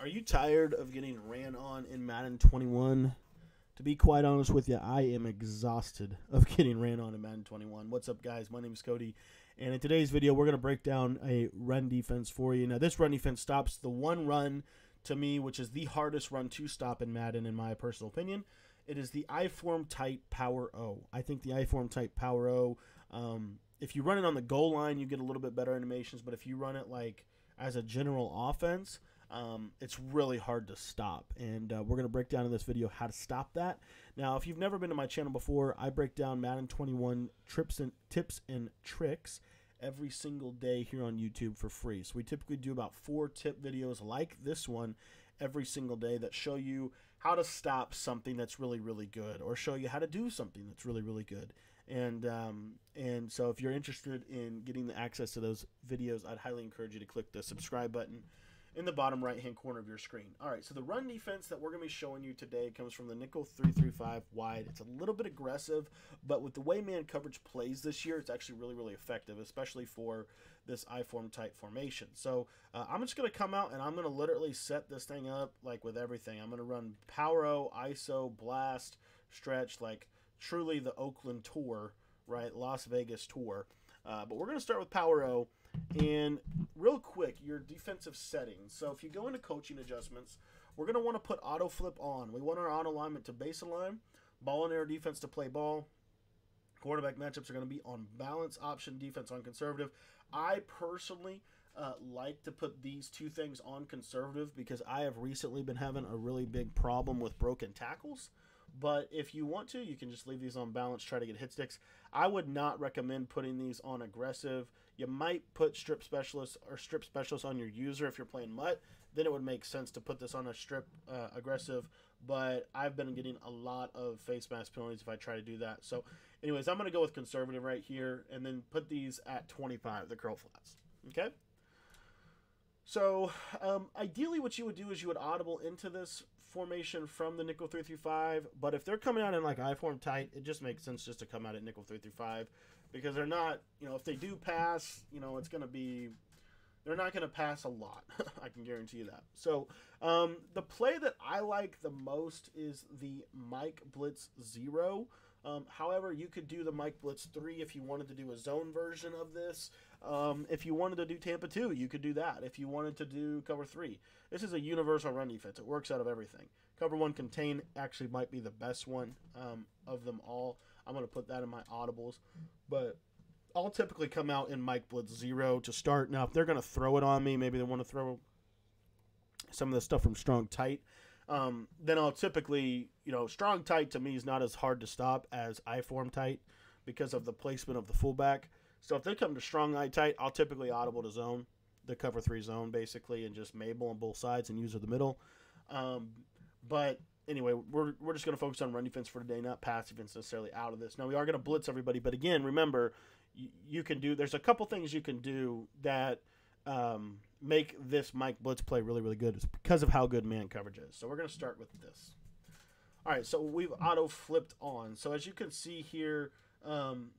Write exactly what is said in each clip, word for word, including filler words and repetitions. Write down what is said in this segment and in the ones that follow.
Are you tired of getting ran on in Madden twenty-one? To be quite honest with you, I am exhausted of getting ran on in Madden twenty-one. What's up, guys? My name is Cody, and in today's video, we're going to break down a run defense for you. Now, this run defense stops the one run, to me, which is the hardest run to stop in Madden, in my personal opinion. It is the I-Form Type Power O. I think the I-Form Type Power O, um, if you run it on the goal line, you get a little bit better animations, but if you run it, like, as a general offense... Um, it's really hard to stop, and uh, we're going to break down in this video how to stop that. Now, if you've never been to my channel before, I break down Madden twenty-one trips and tips and tricks every single day here on YouTube for free. So we typically do about four tip videos like this one every single day that show you how to stop something that's really, really good, or show you how to do something that's really, really good. And um, and so if you're interested in getting the access to those videos, I'd highly encourage you to click the subscribe button in the bottom right-hand corner of your screen. All right, so the run defense that we're going to be showing you today comes from the nickel three thirty-five wide. It's a little bit aggressive, but with the way man coverage plays this year, it's actually really, really effective, especially for this I-form type formation. So uh, I'm just going to come out, and I'm going to literally set this thing up like with everything. I'm going to run Power O, I S O, Blast, Stretch, like truly the Oakland Tour, right, Las Vegas Tour. Uh, but we're going to start with Power O. And real quick, your defensive settings. So if you go into coaching adjustments, we're going to want to put auto flip on. We want our auto alignment to base align, ball and air defense to play ball. Quarterback matchups are going to be on balance, option defense on conservative. I personally uh, like to put these two things on conservative because I have recently been having a really big problem with broken tackles. But if you want to, you can just leave these on balance, try to get hit sticks. I would not recommend putting these on aggressive. You might put strip specialists or strip specialists on your user if you're playing mutt. Then it would make sense to put this on a strip uh, aggressive. But I've been getting a lot of face mask penalties if I try to do that. So anyways, I'm going to go with conservative right here and then put these at twenty-five, the curl flats. Okay? So um, ideally what you would do is you would audible into this formation from the nickel three thirty-five, but if they're coming out in like I-form tight, it just makes sense just to come out at nickel three thirty-five because they're not, you know, if they do pass, you know, it's going to be, they're not going to pass a lot. I can guarantee you that. So um, the play that I like the most is the Mike Blitz zero. Um, however, you could do the Mike Blitz three if you wanted to do a zone version of this. Um, if you wanted to do Tampa two, you could do that. If you wanted to do cover three, this is a universal run defense. It works out of everything. Cover one contain actually might be the best one um, of them all. I'm going to put that in my audibles. But I'll typically come out in Mike Blitz zero to start. Now, if they're going to throw it on me, maybe they want to throw some of the stuff from Strong Tight. Um, then I'll typically, you know, Strong Tight to me is not as hard to stop as I-form tight because of the placement of the fullback. So if they come to strong eye tight, I'll typically audible to zone, the cover three zone basically, and just Mabel on both sides and use the middle. Um, but anyway, we're, we're just going to focus on run defense for today, not pass defense necessarily out of this. Now we are going to blitz everybody, but again, remember, you, you can do, there's a couple things you can do that um, make this Mike Blitz play really, really good. It's because of how good man coverage is. So we're going to start with this. All right, so we've auto flipped on. So as you can see here, um,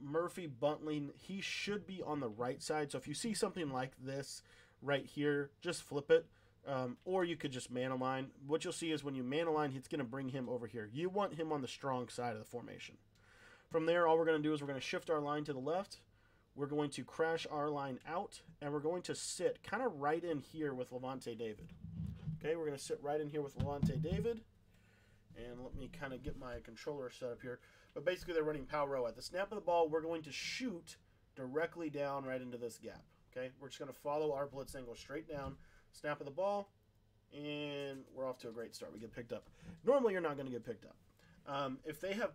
Murphy buntling, he should be on the right side. So if you see something like this right here, just flip it. Um, or you could just man align. What you'll see is when you man align, it's going to bring him over here. You want him on the strong side of the formation. From there, all we're going to do is we're going to shift our line to the left. We're going to crash our line out, and we're going to sit kind of right in here with Lavonte David. Okay, we're going to sit right in here with Lavonte David. And let me kind of get my controller set up here. But basically, they're running Power O. At the snap of the ball, we're going to shoot directly down right into this gap. Okay, we're just going to follow our blitz angle straight down. Snap of the ball, and we're off to a great start. We get picked up. Normally, you're not going to get picked up. Um, if they have...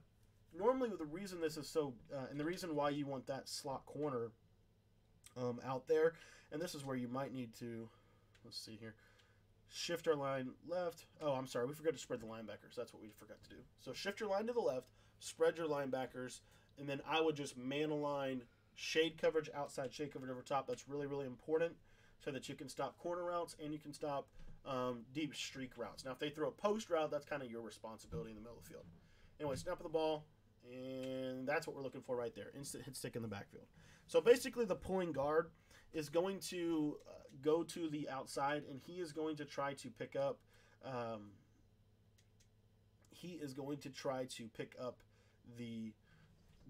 Normally, the reason this is so, uh, and the reason why you want that slot corner um, out there, and this is where you might need to, let's see here, shift our line left. Oh, I'm sorry, we forgot to spread the linebackers. That's what we forgot to do. So shift your line to the left, spread your linebackers, and then I would just man align shade coverage outside, shade coverage over top. That's really, really important so that you can stop corner routes and you can stop um, deep streak routes. Now, if they throw a post route, that's kind of your responsibility in the middle of the field. Anyway, snap of the ball. And that's what we're looking for right there. Instant hit stick in the backfield. So basically the pulling guard is going to uh, go to the outside, and he is going to try to pick up um, he is going to try to pick up the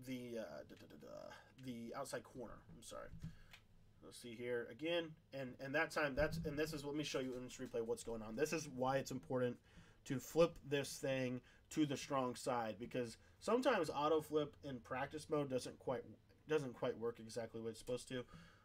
the uh, da, da, da, da, the outside corner. I'm sorry. Let's see here again, and and that time that's and this is let me show you in this replay what's going on. This is why it's important to flip this thing to the strong side, because sometimes auto flip in practice mode doesn't quite doesn't quite work exactly what it's supposed to.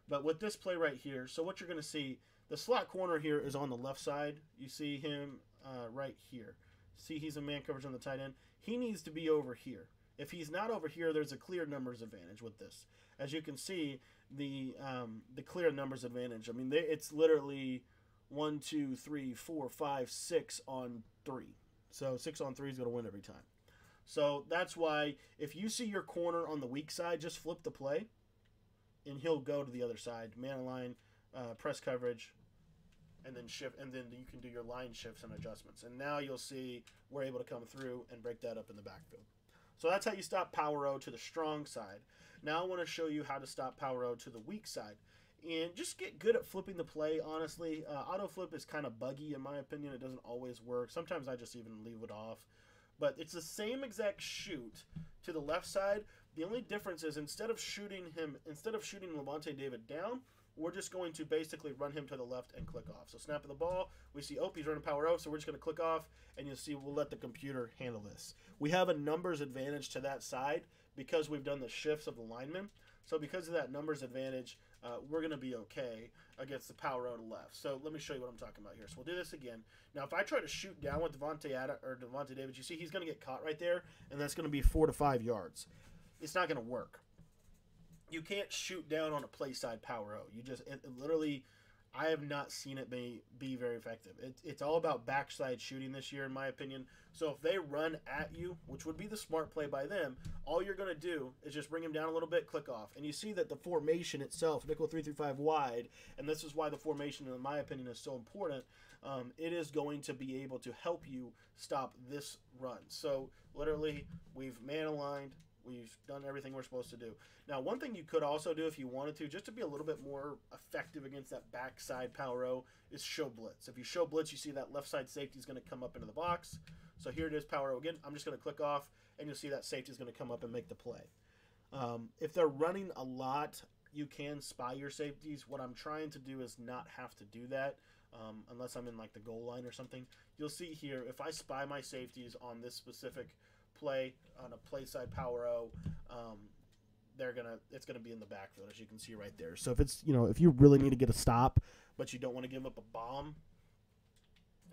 But with this play right here, so what you're going to see, the slot corner here is on the left side. You see him uh, right here. See, he's in man coverage on the tight end. He needs to be over here. If he's not over here, there's a clear numbers advantage with this. As you can see, the um, the clear numbers advantage. I mean, they, it's literally one, two, three, four, five, six on three. So six on three is going to win every time. So that's why if you see your corner on the weak side, just flip the play, and he'll go to the other side, man line, uh, press coverage, and then shift, and then you can do your line shifts and adjustments. And now you'll see we're able to come through and break that up in the backfield. So that's how you stop Power O to the strong side. Now I want to show you how to stop Power O to the weak side. And just get good at flipping the play, honestly. Uh, auto flip is kind of buggy in my opinion. It doesn't always work. Sometimes I just even leave it off. But it's the same exact shoot to the left side. The only difference is instead of shooting him, instead of shooting Lavonte David down, we're just going to basically run him to the left and click off. So snap of the ball, we see, oh, he's running Power O, so we're just going to click off, and you'll see we'll let the computer handle this. We have a numbers advantage to that side because we've done the shifts of the linemen. So because of that numbers advantage, uh, we're going to be okay against the Power O to left. So let me show you what I'm talking about here. So we'll do this again. Now, if I try to shoot down with Devontae, Ad or Devontae David, you see he's going to get caught right there, and that's going to be four to five yards. It's not going to work. You can't shoot down on a play side Power O. You just it, it literally, I have not seen it be, be very effective. It, it's all about backside shooting this year, in my opinion. So if they run at you, which would be the smart play by them, all you're going to do is just bring them down a little bit, click off. And you see that the formation itself, nickel three thirty-five wide, and this is why the formation, in my opinion, is so important. Um, it is going to be able to help you stop this run. So literally, we've man-aligned. We've done everything we're supposed to do. Now, one thing you could also do if you wanted to, just to be a little bit more effective against that backside Power O, is show blitz. If you show blitz, you see that left side safety is going to come up into the box. So here it is, Power O again. I'm just going to click off, and you'll see that safety is going to come up and make the play. Um, if they're running a lot, you can spy your safeties. What I'm trying to do is not have to do that um, unless I'm in like the goal line or something. You'll see here, if I spy my safeties on this specific play on a play side Power O, um, they're gonna it's gonna be in the backfield, as you can see right there. So if it's you know if you really need to get a stop, but you don't want to give up a bomb,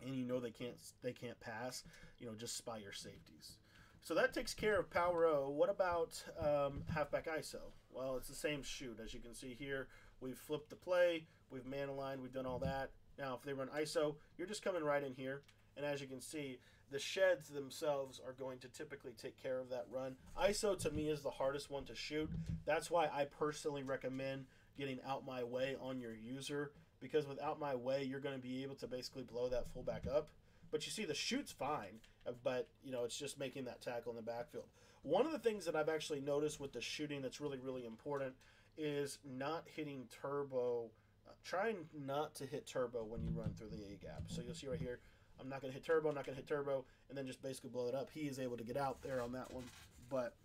and you know they can't they can't pass, you know just spy your safeties. So that takes care of Power O. What about um, halfback I S O? Well, it's the same shoot, as you can see here. We've flipped the play, we've man aligned, we've done all that. Now if they run I S O, you're just coming right in here. And as you can see, the sheds themselves are going to typically take care of that run. I S O, to me, is the hardest one to shoot. That's why I personally recommend getting Out My Way on your user, because with Out My Way, you're going to be able to basically blow that fullback up. But you see, the shoot's fine, but, you know, it's just making that tackle in the backfield. One of the things that I've actually noticed with the shooting that's really, really important is not hitting turbo. Uh, trying not to hit turbo when you run through the A-gap. So you'll see right here, I'm not going to hit turbo, I'm not going to hit turbo, and then just basically blow it up. He is able to get out there on that one, but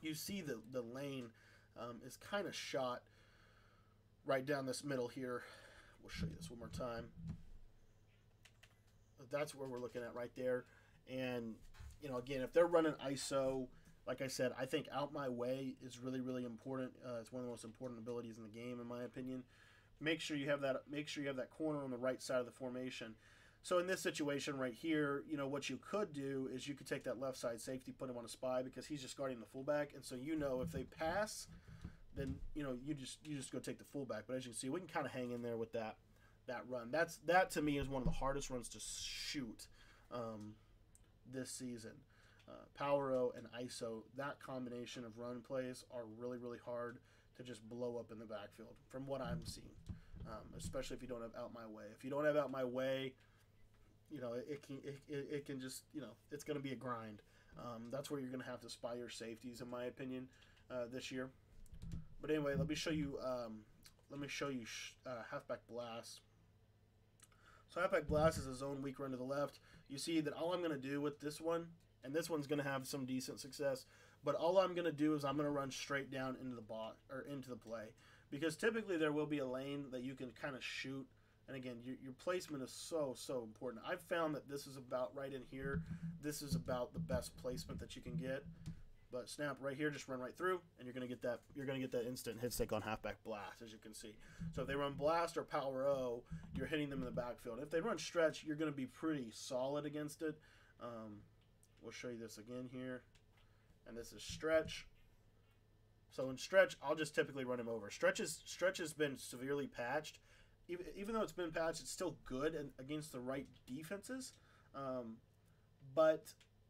you see the, the lane um, is kind of shot right down this middle here. We'll show you this one more time. That's where we're looking at right there. And, you know, again, if they're running I S O, like I said, I think Out My Way is really, really important. Uh, it's one of the most important abilities in the game, in my opinion. Make sure you have that, make sure you have that corner on the right side of the formation. So in this situation right here, you know, what you could do is you could take that left side safety, put him on a spy, because he's just guarding the fullback. And so, you know, if they pass, then, you know, you just you just go take the fullback. But as you can see, we can kind of hang in there with that that run. That's that, to me, is one of the hardest runs to shoot um, this season. Uh, Power O and I S O, that combination of run plays are really, really hard to just blow up in the backfield from what I'm seeing, um, especially if you don't have Out My Way. If you don't have Out My Way, you know, it can it, it can just, you know, it's going to be a grind. Um, that's where you're going to have to spy your safeties, in my opinion, uh, this year. But anyway, let me show you. Um, let me show you sh uh, Halfback Blast. So Halfback Blast is a zone weak run to the left. You see that all I'm going to do with this one, and this one's going to have some decent success, but all I'm going to do is I'm going to run straight down into the box or into the play, because typically there will be a lane that you can kind of shoot. And again, your, your placement is so, so important. I've found that this is about right in here. This is about the best placement that you can get. But snap right here, just run right through, and you're gonna get that. You're gonna get that instant hit stick on Halfback Blast, as you can see. So if they run Blast or Power O, you're hitting them in the backfield. If they run Stretch, you're gonna be pretty solid against it. Um, we'll show you this again here, and this is Stretch. So in Stretch, I'll just typically run him over. Stretch is Stretch has been severely patched. Even, even though it's been patched, it's still good and against the right defenses. Um, but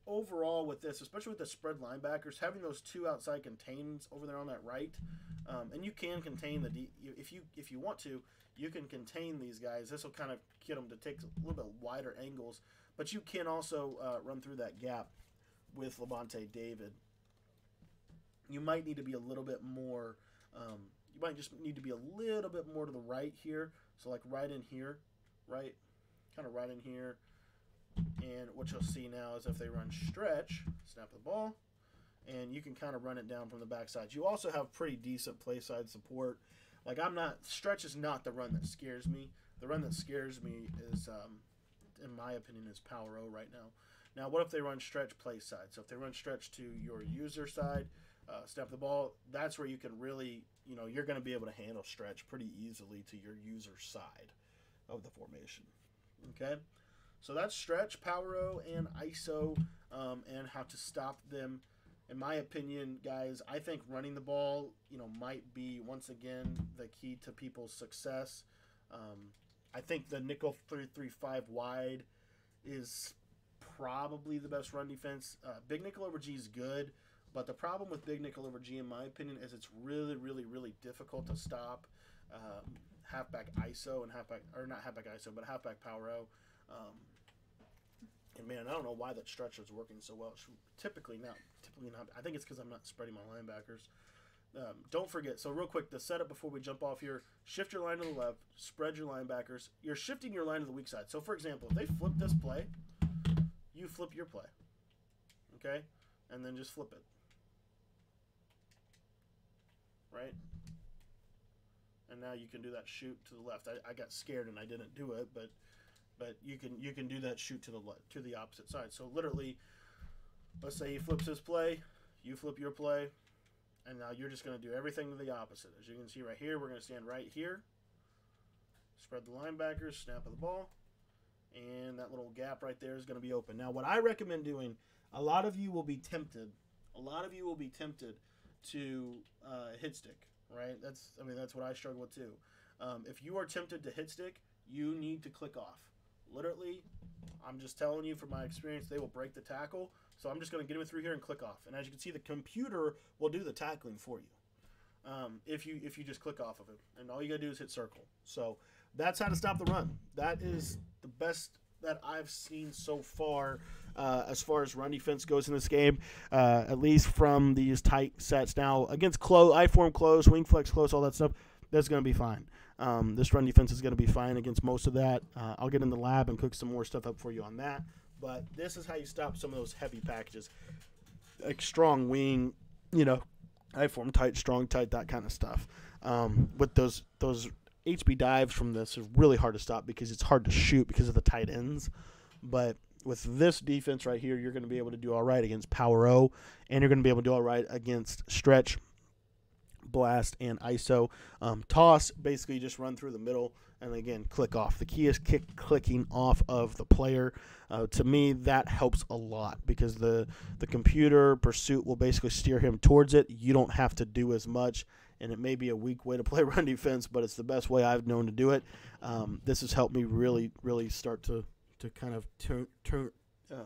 overall with this, especially with the spread linebackers, having those two outside contains over there on that right, um, and you can contain the D, if you if you want to, you can contain these guys. This will kind of get them to take a little bit wider angles, but you can also uh, run through that gap with Lavonte David. You might need to be a little bit more. Um, you might just need to be a little bit more to the right here. So like right in here, right, kind of right in here. And what you'll see now is if they run Stretch, snap the ball, and you can kind of run it down from the backside. You also have pretty decent play side support. Like I'm not, Stretch is not the run that scares me. The run that scares me is, um, in my opinion, is Power O right now. Now, what if they run Stretch play side? So if they run Stretch to your user side, uh, snap the ball, that's where you can really, you know, you're going to be able to handle Stretch pretty easily to your user side of the formation. Okay. So that's Stretch, Power O, and I S O, um, and how to stop them. In my opinion, guys, I think running the ball, you know, might be once again the key to people's success. Um, I think the nickel three thirty-five wide is probably the best run defense. Uh, big nickel over G is good, but the problem with big nickel over G, in my opinion, is it's really, really, really difficult to stop um, halfback I S O and halfback, or not halfback I S O, but halfback Power O. Um, and man, I don't know why that stretcher is working so well. Typically not. Typically not. I think it's because I'm not spreading my linebackers. Um, don't forget. So real quick, the setup before we jump off here: shift your line to the left, spread your linebackers. You're shifting your line to the weak side. So for example, if they flip this play, you flip your play, okay, and then just flip it, right? And now you can do that shoot to the left. I, I got scared and I didn't do it, but. But you can you can do that shoot to the to the opposite side. So literally, let's say he flips his play, you flip your play, and now you're just going to do everything to the opposite. As you can see right here, we're going to stand right here, spread the linebackers, snap of the ball, and that little gap right there is going to be open. Now, what I recommend doing, a lot of you will be tempted, a lot of you will be tempted to uh, hit stick, right? That's I mean that's what I struggle with too. Um, if you are tempted to hit stick, you need to click off. Literally, I'm just telling you from my experience, they will break the tackle. So I'm just going to get him through here and click off. And as you can see, the computer will do the tackling for you um, if you if you just click off of it. And all you got to do is hit circle. So that's how to stop the run. That is the best that I've seen so far uh, as far as run defense goes in this game, uh, at least from these tight sets. Now, against close, I-form close, wing flex close, all that stuff, that's going to be fine. Um, this run defense is going to be fine against most of that. Uh, I'll get in the lab and cook some more stuff up for you on that. But this is how you stop some of those heavy packages, like strong wing, you know, I-form tight, strong tight, that kind of stuff. Um, with those those H B dives from this is really hard to stop because it's hard to shoot because of the tight ends. But with this defense right here, you're going to be able to do all right against Power O, and you're going to be able to do all right against Stretch, Blast, and I S O. Um, toss, basically just run through the middle, and again, click off. The key is kick clicking off of the player. Uh, to me, that helps a lot because the, the computer pursuit will basically steer him towards it. You don't have to do as much, and it may be a weak way to play run defense, but it's the best way I've known to do it. Um, this has helped me really, really start to, to kind of turn, turn, um,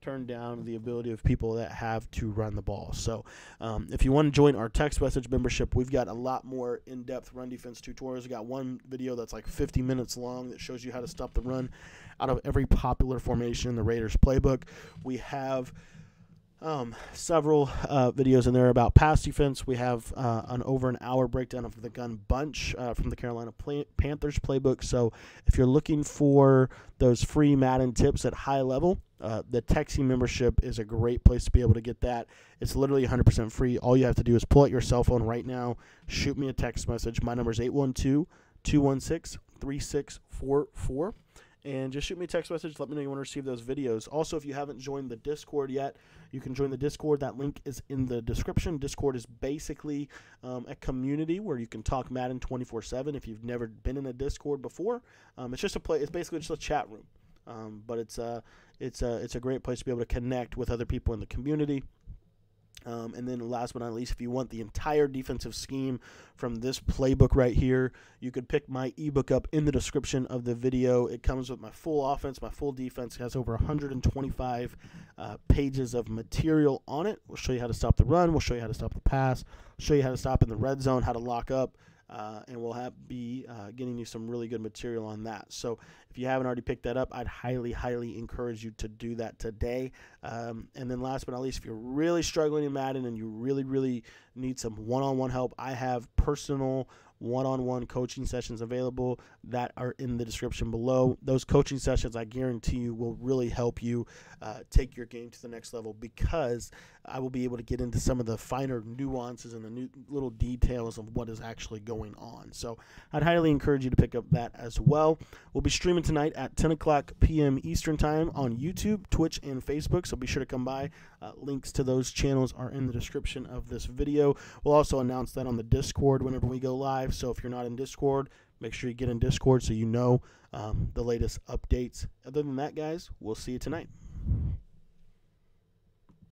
turn down the ability of people that have to run the ball. So um, if you want to join our text message membership, we've got a lot more in-depth run defense tutorials. We've got one video that's like fifty minutes long that shows you how to stop the run out of every popular formation in the Raiders playbook. We have um, several uh, videos in there about pass defense. We have uh, an over an hour breakdown of the gun bunch uh, from the Carolina Panthers playbook. So if you're looking for those free Madden tips at high level, uh, the texting membership is a great place to be able to get that. It's literally one hundred percent free. All you have to do is pull out your cell phone right now, shoot me a text message. My number is eight one two, two one six, three six four four. And just shoot me a text message. Let me know you want to receive those videos. Also, if you haven't joined the Discord yet, you can join the Discord. That link is in the description. Discord is basically um, a community where you can talk Madden twenty-four seven. If you've never been in a Discord before, um, it's just a play. It's basically just a chat room, um, but it's a it's a it's a great place to be able to connect with other people in the community. Um, and then last but not least, if you want the entire defensive scheme from this playbook right here, you could pick my ebook up in the description of the video. It comes with my full offense, my full defense. It has over one hundred twenty-five uh, pages of material on it. We'll show you how to stop the run. We'll show you how to stop the pass. We'll show you how to stop in the red zone, how to lock up. Uh, and we'll have, be uh, getting you some really good material on that. So if you haven't already picked that up, I'd highly, highly encourage you to do that today. Um, and then last but not least, if you're really struggling in Madden and you really, really need some one-on-one help, I have personal one-on-one coaching sessions available that are in the description below. Those coaching sessions, I guarantee you, will really help you uh, take your game to the next level, because I will be able to get into some of the finer nuances and the new little details of what is actually going on. So I'd highly encourage you to pick up that as well. We'll be streaming tonight at ten o'clock p m Eastern Time on YouTube, Twitch, and Facebook, so be sure to come by. Uh, links to those channels are in the description of this video. We'll also announce that on the Discord whenever we go live. So if you're not in Discord, make sure you get in Discord so you know um, the latest updates. Other than that, guys, we'll see you tonight.